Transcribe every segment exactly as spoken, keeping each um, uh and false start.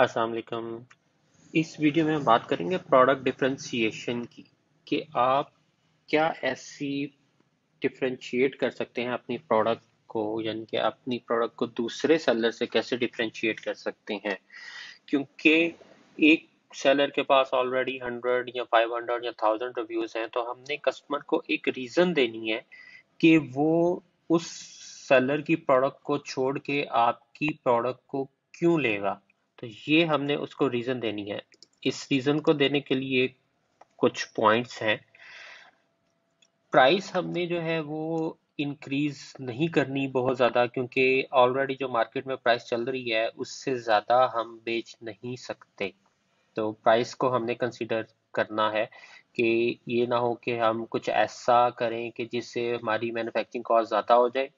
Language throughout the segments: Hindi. अस्सलाम वालेकुम। इस वीडियो में हम बात करेंगे प्रोडक्ट डिफरेंशिएशन की कि आप क्या ऐसी डिफरेंशिएट कर सकते हैं अपनी प्रोडक्ट को, यानी कि अपनी प्रोडक्ट को दूसरे सेलर से कैसे डिफरेंशिएट कर सकते हैं, क्योंकि एक सेलर के पास ऑलरेडी हंड्रेड या फाइव हंड्रेड या थाउजेंड रिव्यूज हैं, तो हमने कस्टमर को एक रीज़न देनी है कि वो उस सेलर की प्रोडक्ट को छोड़ के आपकी प्रोडक्ट को क्यों लेगा। तो ये हमने उसको रीज़न देनी है। इस रीज़न को देने के लिए कुछ पॉइंट्स हैं। प्राइस हमने जो है वो इंक्रीज़ नहीं करनी बहुत ज़्यादा, क्योंकि ऑलरेडी जो मार्केट में प्राइस चल रही है उससे ज़्यादा हम बेच नहीं सकते। तो प्राइस को हमने कंसीडर करना है कि ये ना हो कि हम कुछ ऐसा करें कि जिससे हमारी मैन्युफैक्चरिंग कॉस्ट ज़्यादा हो जाए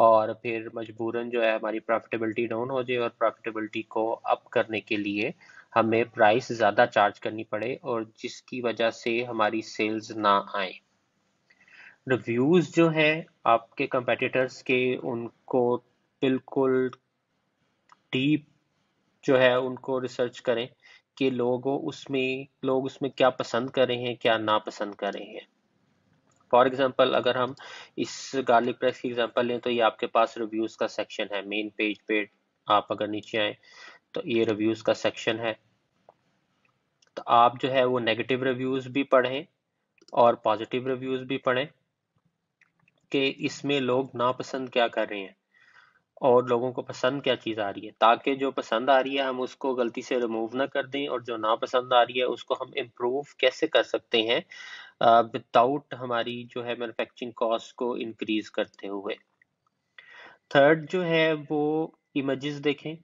और फिर मजबूरन जो है हमारी प्रॉफिटेबिलिटी डाउन हो जाए, और प्रॉफिटेबिलिटी को अप करने के लिए हमें प्राइस ज़्यादा चार्ज करनी पड़े और जिसकी वजह से हमारी सेल्स ना आए। रिव्यूज़ जो हैं आपके कंपेटिटर्स के, उनको बिल्कुल डीप जो है उनको रिसर्च करें कि लोगों उसमें लोग उसमें क्या पसंद कर रहे हैं, क्या नापसंद कर रहे हैं। फॉर एग्जांपल, अगर हम इस गार्लिक प्रेस की एग्जांपल लें तो ये आपके पास रिव्यूज़ का सेक्शन है। मेन पेज पे आप अगर नीचे आए तो ये रिव्यूज़ का सेक्शन है। तो आप जो है वो नेगेटिव रिव्यूज़ भी पढ़ें और पॉजिटिव रिव्यूज़ भी पढ़ें कि इसमें लोग नापसंद क्या कर रहे हैं और लोगों को पसंद क्या चीज़ आ रही है, ताकि जो पसंद आ रही है हम उसको गलती से रिमूव ना कर दें और जो नापसंद आ रही है उसको हम इम्प्रूव कैसे कर सकते हैं विदाउट हमारी जो है मैन्युफैक्चरिंग कॉस्ट को इंक्रीज करते हुए। थर्ड जो है वो इमेजेस देखें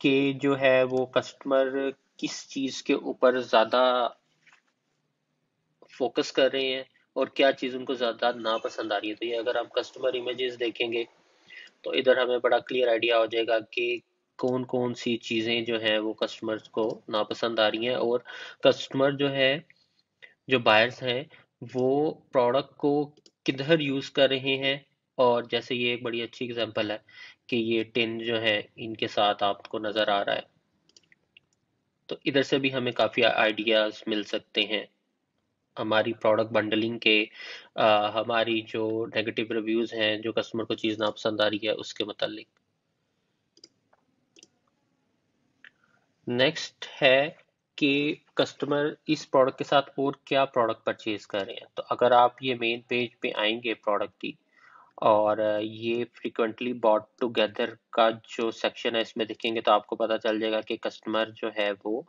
कि जो है वो कस्टमर किस चीज़ के ऊपर ज़्यादा फोकस कर रहे हैं और क्या चीज़ उनको ज़्यादा नापसंद आ रही है। तो ये अगर हम कस्टमर इमेजेस देखेंगे तो इधर हमें बड़ा क्लियर आइडिया हो जाएगा कि कौन कौन सी चीज़ें जो हैं वो कस्टमर्स को नापसंद आ रही हैं, और कस्टमर जो है जो बायर्स हैं वो प्रोडक्ट को किधर यूज़ कर रहे हैं। और जैसे ये एक बड़ी अच्छी एग्जांपल है कि ये टिन जो है इनके साथ आपको नज़र आ रहा है, तो इधर से भी हमें काफ़ी आइडियाज़ मिल सकते हैं। हमारी प्रोडक्ट बंडलिंग के आ, हमारी जो नेगेटिव रिव्यूज़ हैं, जो कस्टमर को चीज़ नापसंद आ रही है उसके मतलब। नेक्स्ट है कि कस्टमर इस प्रोडक्ट के साथ और क्या प्रोडक्ट परचेज कर रहे हैं। तो अगर आप ये मेन पेज पे आएंगे प्रोडक्ट की, और ये फ्रीक्वेंटली बॉट टुगेदर का जो सेक्शन है इसमें देखेंगे तो आपको पता चल जाएगा कि कस्टमर जो है वो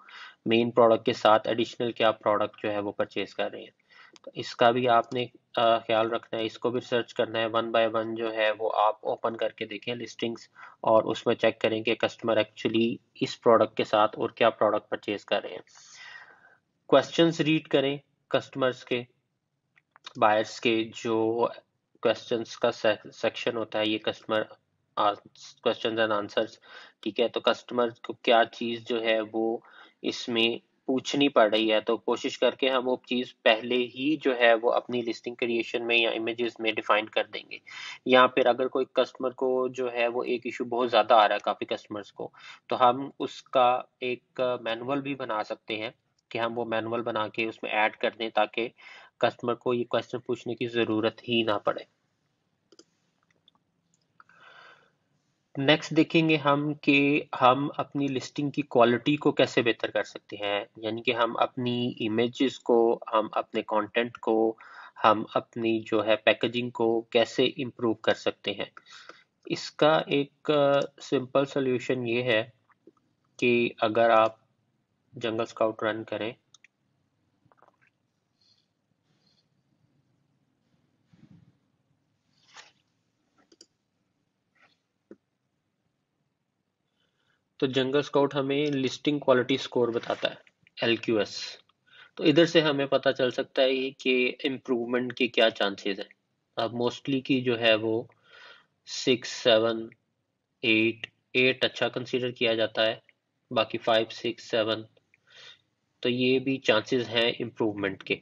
मेन प्रोडक्ट के साथ एडिशनल क्या प्रोडक्ट जो है वो परचेज कर रहे हैं। तो इसका भी आपने आ, ख्याल रखना है, इसको भी रिसर्च करना है। वन बाय वन जो है वो आप ओपन करके देखें लिस्टिंग्स, और उसमें चेक करें कि कस्टमर एक्चुअली इस प्रोडक्ट के साथ और क्या प्रोडक्ट परचेज कर रहे हैं। क्वेश्चंस रीड करें कस्टमर्स के, बायर्स के। जो क्वेश्चंस का सेक्शन होता है ये कस्टमर क्वेश्चंस एंड आंसर्स, ठीक है। तो कस्टमर को क्या चीज़ जो है वो इसमें पूछनी पड़ रही है, तो कोशिश करके हम वो चीज़ पहले ही जो है वो अपनी लिस्टिंग क्रिएशन में या इमेजेस में डिफाइन कर देंगे। या फिर अगर कोई कस्टमर को जो है वो एक इशू बहुत ज़्यादा आ रहा है काफ़ी कस्टमर्स को, तो हम उसका एक मैनुअल भी बना सकते हैं कि हम वो मैनुअल बना के उसमें ऐड कर दें, ताकि कस्टमर को ये क्वेश्चन पूछने की ज़रूरत ही ना पड़े। नेक्स्ट देखेंगे हम कि हम अपनी लिस्टिंग की क्वालिटी को कैसे बेहतर कर सकते हैं, यानी कि हम अपनी इमेजेस को, हम अपने कंटेंट को, हम अपनी जो है पैकेजिंग को कैसे इम्प्रूव कर सकते हैं। इसका एक सिंपल सॉल्यूशन ये है कि अगर आप जंगल स्काउट रन करें तो जंगल स्काउट हमें लिस्टिंग क्वालिटी स्कोर बताता है, एल क्यू एस। तो इधर से हमें पता चल सकता है कि इम्प्रूवमेंट के क्या चांसेस हैं। अब मोस्टली की जो है वो सिक्स सेवन एट एट अच्छा कंसीडर किया जाता है, बाकी फाइव सिक्स सेवन, तो ये भी चांसेस हैं इम्प्रूवमेंट के।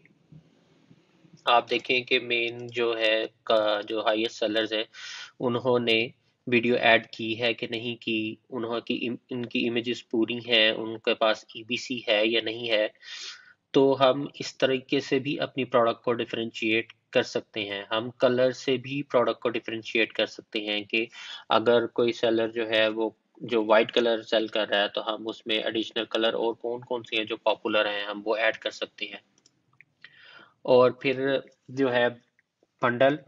आप देखें कि मेन जो है का जो हाईएस्ट सेलर्स हैं उन्होंने वीडियो ऐड की है कि नहीं की, उन्हों की इनकी इमेजेस पूरी हैं, उनके पास ई बी सी है या नहीं है। तो हम इस तरीके से भी अपनी प्रोडक्ट को डिफरेंशिएट कर सकते हैं। हम कलर से भी प्रोडक्ट को डिफरेंशिएट कर सकते हैं कि अगर कोई सेलर जो है वो जो वाइट कलर सेल कर रहा है तो हम उसमें एडिशनल कलर और कौन कौन से हैं जो पॉपुलर हैं हम वो ऐड कर सकते हैं। और फिर जो है बंडल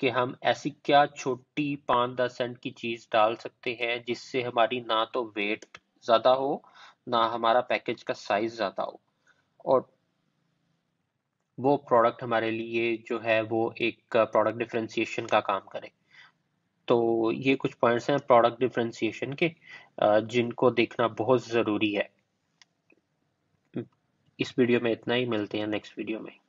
कि हम ऐसी क्या छोटी पाँच दस सेंट की चीज़ डाल सकते हैं जिससे हमारी ना तो वेट ज़्यादा हो ना हमारा पैकेज का साइज ज़्यादा हो, और वो प्रोडक्ट हमारे लिए जो है वो एक प्रोडक्ट डिफरेंशिएशन का काम करे। तो ये कुछ पॉइंट्स हैं प्रोडक्ट डिफरेंशिएशन के जिनको देखना बहुत ज़रूरी है। इस वीडियो में इतना ही, मिलते हैं नेक्स्ट वीडियो में।